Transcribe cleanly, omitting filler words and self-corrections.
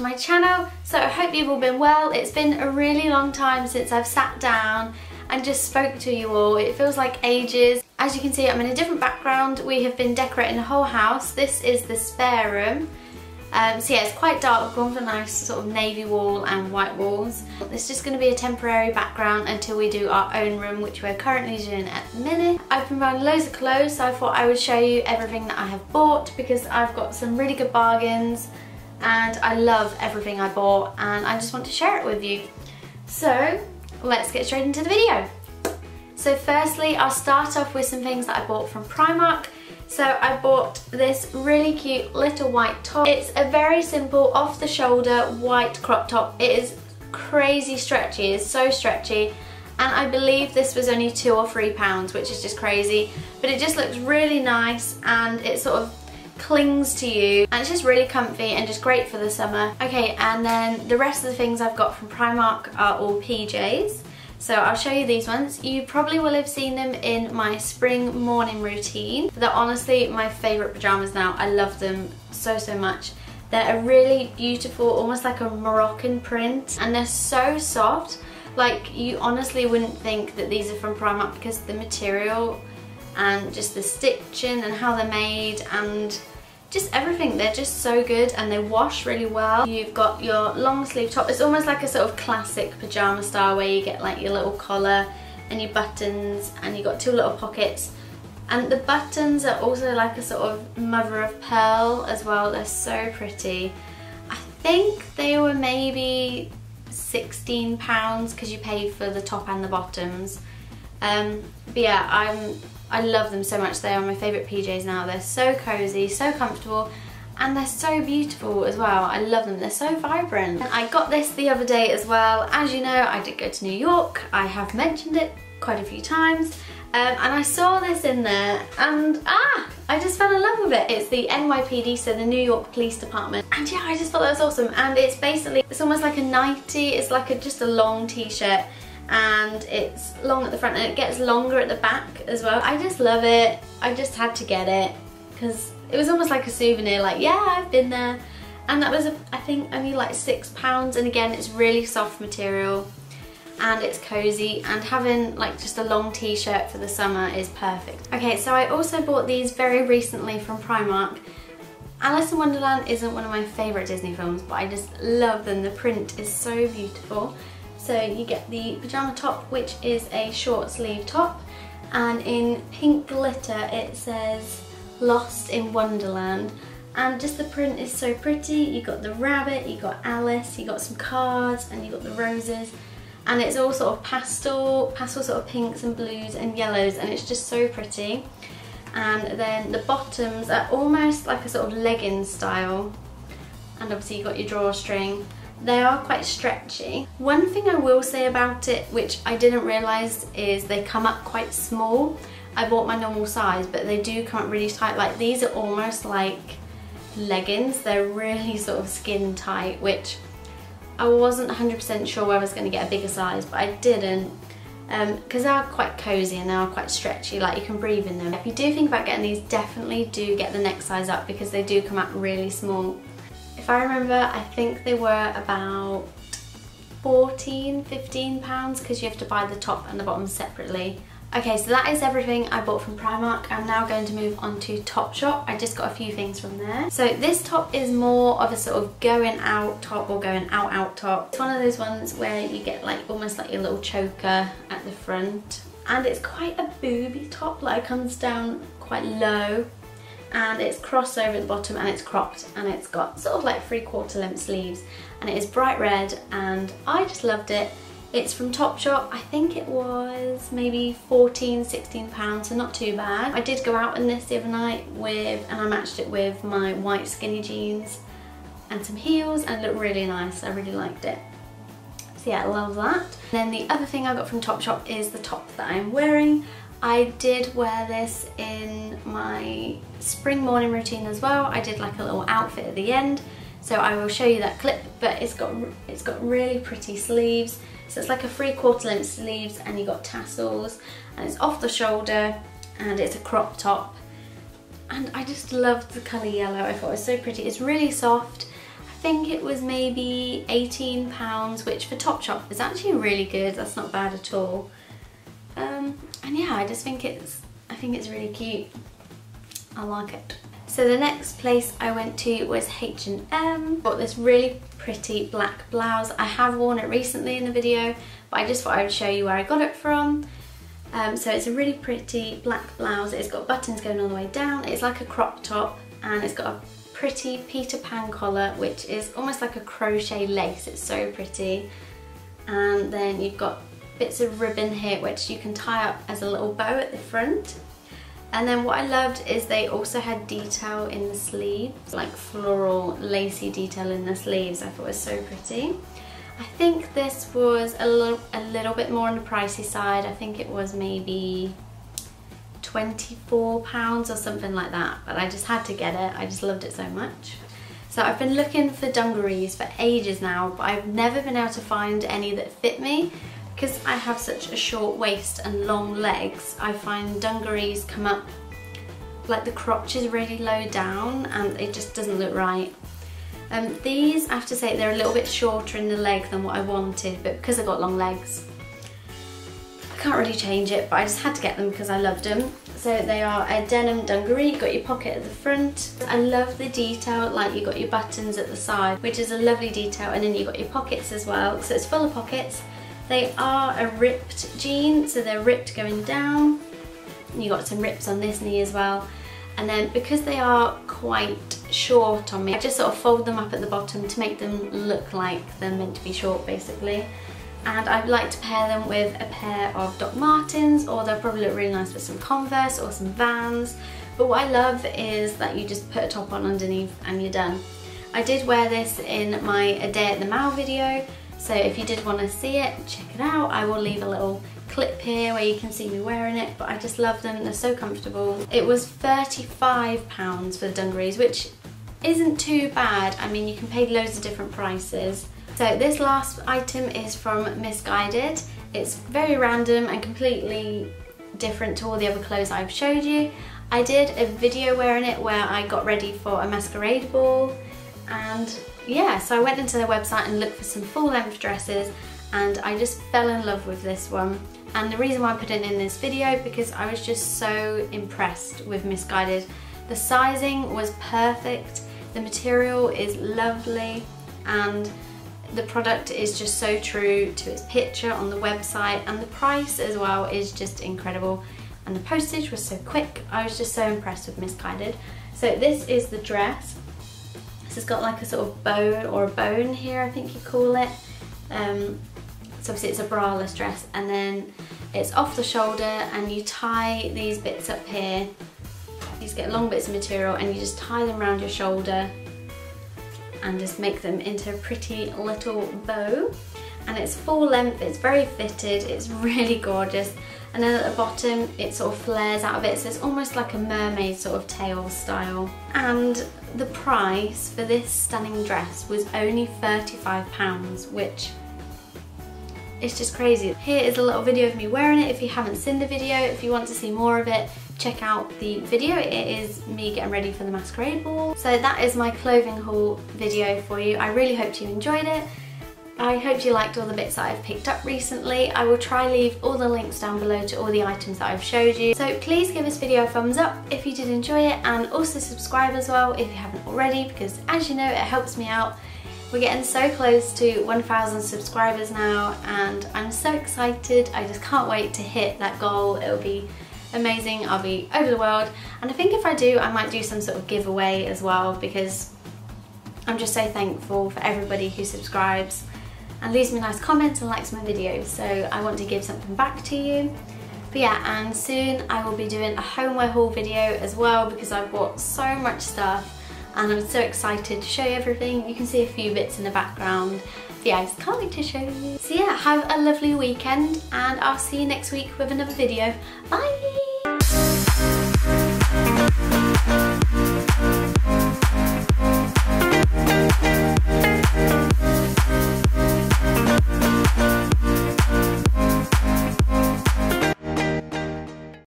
to my channel. So I hope you've all been well. It's been a really long time since I've sat down and just spoke to you all. It feels like ages. As you can see, I'm in a different background. We have been decorating the whole house. This is the spare room. So yeah, it's quite dark. We've gone for a nice sort of navy wall and white walls. It's just going to be a temporary background until we do our own room, which we're currently doing at the minute. I've been buying loads of clothes, so I thought I would show you everything that I have bought because I've got some really good bargains and I love everything I bought and I just want to share it with you. So let's get straight into the video. So firstly, I'll start off with some things that I bought from Primark. So I bought this really cute little white top. It's a very simple off-the-shoulder white crop top. It is crazy stretchy, it's so stretchy. And I believe this was only £2 or £3, which is just crazy. But it just looks really nice and it sort of clings to you. And it's just really comfy and just great for the summer. Okay, and then the rest of the things I've got from Primark are all PJs. So I'll show you these ones. You probably will have seen them in my spring morning routine. They're honestly my favourite pyjamas now. I love them so, so much. They're a really beautiful, almost like a Moroccan print. And they're so soft. Like, you honestly wouldn't think that these are from Primark because the material and just the stitching and how they're made and just everything. They're just so good and they wash really well. You've got your long sleeve top. It's almost like a sort of classic pyjama style where you get like your little collar and your buttons and you've got two little pockets. And the buttons are also like a sort of mother of pearl as well. They're so pretty. I think they were maybe £16 because you paid for the top and the bottoms. But yeah, I love them so much. They are my favourite PJs now. They're so cozy, so comfortable, and they're so beautiful as well. I love them. They're so vibrant. And I got this the other day as well. As you know, I did go to New York. I have mentioned it quite a few times. And I saw this in there and I just fell in love with it. It's the NYPD, so the New York Police Department. And yeah, I just thought that was awesome. And it's basically, it's almost like a nightie. It's like just a long t-shirt. And it's long at the front and it gets longer at the back as well. I just love it. I just had to get it because it was almost like a souvenir, like, yeah, I've been there. And that was, I think, only like £6. And again, it's really soft material and it's cozy, and having like just a long t-shirt for the summer is perfect. Okay, so I also bought these very recently from Primark. Alice in Wonderland isn't one of my favourite Disney films, but I just love them. The print is so beautiful. So you get the pyjama top, which is a short sleeve top, and in pink glitter it says Lost in Wonderland, and just the print is so pretty. You got the rabbit, you got Alice, you got some cards, and you got the roses, and it's all sort of pastel sort of pinks and blues and yellows, and it's just so pretty. And then the bottoms are almost like a sort of legging style, and obviously you got your drawstring. They are quite stretchy. One thing I will say about it, which I didn't realise, is they come up quite small. I bought my normal size, but they do come up really tight. Like, these are almost like leggings. They're really sort of skin tight, which I wasn't 100% sure where I was going to get a bigger size, but I didn't. Because they are quite cozy and they are quite stretchy, like you can breathe in them. If you do think about getting these, definitely do get the next size up because they do come up really small. If I remember, I think they were about £14, £15 because you have to buy the top and the bottom separately. Okay, so that is everything I bought from Primark. I'm now going to move on to Topshop. I just got a few things from there. So this top is more of a sort of going out top or going out top. It's one of those ones where you get like almost like your little choker at the front. And it's quite a booby top, like it comes down quite low. And it's crossed over the bottom and it's cropped and it's got sort of like 3/4 length sleeves, and it is bright red and I just loved it. It's from Topshop. I think it was maybe £14, £16, so not too bad. I did go out in this the other night and I matched it with my white skinny jeans and some heels, and it looked really nice. I really liked it. So yeah, I love that. And then the other thing I got from Topshop is the top that I'm wearing. I did wear this in my spring morning routine as well. I did like a little outfit at the end, so I will show you that clip, but it's got really pretty sleeves. So it's like a 3/4 length sleeves and you got tassels, and it's off the shoulder and it's a crop top. And I just loved the colour yellow. I thought it was so pretty. It's really soft. I think it was maybe £18, which for Topshop is actually really good. That's not bad at all. And yeah, I just think it's really cute. I like it. So the next place I went to was H&M. Bought this really pretty black blouse. I have worn it recently in the video, but I just thought I would show you where I got it from. So it's a really pretty black blouse. It's got buttons going all the way down. It's like a crop top, and it's got a pretty Peter Pan collar, which is almost like a crochet lace. It's so pretty. And then you've got bits of ribbon here, which you can tie up as a little bow at the front. And then what I loved is they also had detail in the sleeves, like floral lacy detail in the sleeves. I thought it was so pretty. I think this was a little bit more on the pricey side. I think it was maybe £24 or something like that, but I just had to get it. I just loved it so much. So I've been looking for dungarees for ages now, but I've never been able to find any that fit me. Because I have such a short waist and long legs, I find dungarees come up, like the crotch is really low down and it just doesn't look right. These, I have to say, they're a little bit shorter in the leg than what I wanted, but because I got long legs, I can't really change it, but I just had to get them because I loved them. So they are a denim dungaree, got your pocket at the front. I love the detail, like you got your buttons at the side, which is a lovely detail, and then you got your pockets as well, so it's full of pockets. They are a ripped jean, so they're ripped going down. You got some rips on this knee as well. And then because they are quite short on me, I just sort of fold them up at the bottom to make them look like they're meant to be short, basically. And I'd like to pair them with a pair of Doc Martens, or they'll probably look really nice with some Converse or some Vans. But what I love is that you just put a top on underneath and you're done. I did wear this in my A Day at the Mall video, so if you did want to see it, check it out. I will leave a little clip here where you can see me wearing it, but I just love them, they're so comfortable. It was £35 for the dungarees, which isn't too bad. I mean, you can pay loads of different prices. So this last item is from Misguided. It's very random and completely different to all the other clothes I've showed you. I did a video wearing it where I got ready for a masquerade ball, and yeah, so I went into their website and looked for some full-length dresses, and I just fell in love with this one. And the reason why I put it in this video, because I was just so impressed with Misguided. The sizing was perfect, the material is lovely, and the product is just so true to its picture on the website, and the price as well is just incredible. And the postage was so quick, I was just so impressed with Misguided. So this is the dress. So it's got like a sort of bow or a bone here, I think you call it. So obviously it's a braless dress, and then it's off the shoulder, and you tie these bits up here. You just get long bits of material and you just tie them around your shoulder and just make them into a pretty little bow. And it's full length, it's very fitted, it's really gorgeous. And then at the bottom it sort of flares out of it, so it's almost like a mermaid sort of tail style. And the price for this stunning dress was only £35, which is just crazy. Here is a little video of me wearing it. If you haven't seen the video, if you want to see more of it, check out the video. It is me getting ready for the masquerade ball. So that is my clothing haul video for you. I really hope you enjoyed it. I hope you liked all the bits that I've picked up recently. I will try and leave all the links down below to all the items that I've showed you. So please give this video a thumbs up if you did enjoy it, and also subscribe as well if you haven't already, because as you know, it helps me out. We're getting so close to 1,000 subscribers now, and I'm so excited. I just can't wait to hit that goal. It'll be amazing. I'll be over the world. And I think if I do, I might do some sort of giveaway as well, because I'm just so thankful for everybody who subscribes and leaves me nice comments and likes my videos, so I want to give something back to you. But yeah, and soon I will be doing a homeware haul video as well, because I've bought so much stuff and I'm so excited to show you everything. You can see a few bits in the background. But yeah, I just can't wait to show you. So yeah, have a lovely weekend, and I'll see you next week with another video. Bye!